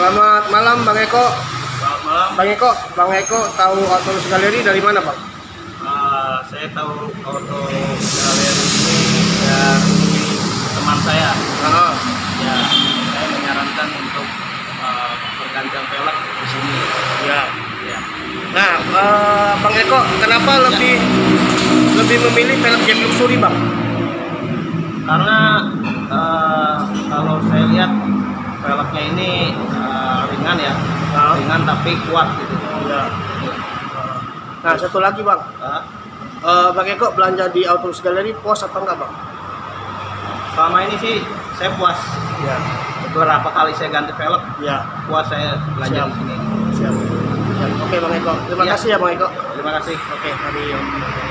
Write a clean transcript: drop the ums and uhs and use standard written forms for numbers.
Selamat malam Bang Eko. Selamat malam. Bang Eko tahu Auto Wheels Gallery dari mana, Bang? Saya tahu Auto Wheels Gallery dari teman saya. Ya, saya menyarankan untuk berganjal pelek di sini. Ya. Nah, Bang Eko, kenapa lebih memilih pelek JF Luxury, Bang? Karena kalau saya lihat peleknya ini ringan ya, ringan tapi kuat gitu. Nah, satu lagi Bang, Bang Eko belanja di Auto Wheels Gallery puas atau enggak, Bang? Selama ini sih saya puas. Ya. Beberapa kali saya ganti pelek, puas saya belanja di sini. Siap. Oke Bang Eko, terima kasih ya Bang Eko. Terima kasih. Oke, mari.